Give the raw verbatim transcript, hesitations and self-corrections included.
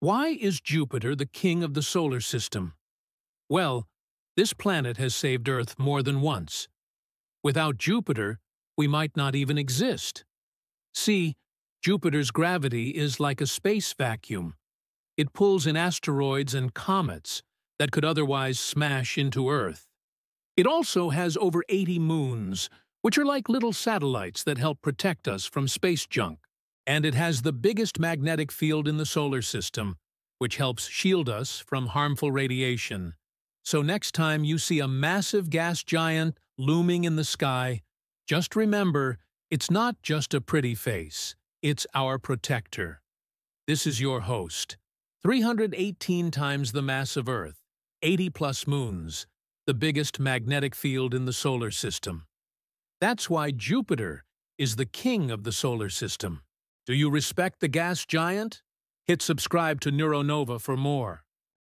Why is Jupiter the king of the solar system? Well, this planet has saved Earth more than once. Without Jupiter, we might not even exist. See, Jupiter's gravity is like a space vacuum. It pulls in asteroids and comets that could otherwise smash into Earth. It also has over eighty moons, which are like little satellites that help protect us from space junk. And it has the biggest magnetic field in the solar system, which helps shield us from harmful radiation. So next time you see a massive gas giant looming in the sky, just remember, it's not just a pretty face, it's our protector. This is your host. three hundred eighteen times the mass of Earth, eighty plus moons, the biggest magnetic field in the solar system. That's why Jupiter is the king of the solar system. Do you respect the gas giant? Hit subscribe to NeuroNova for more.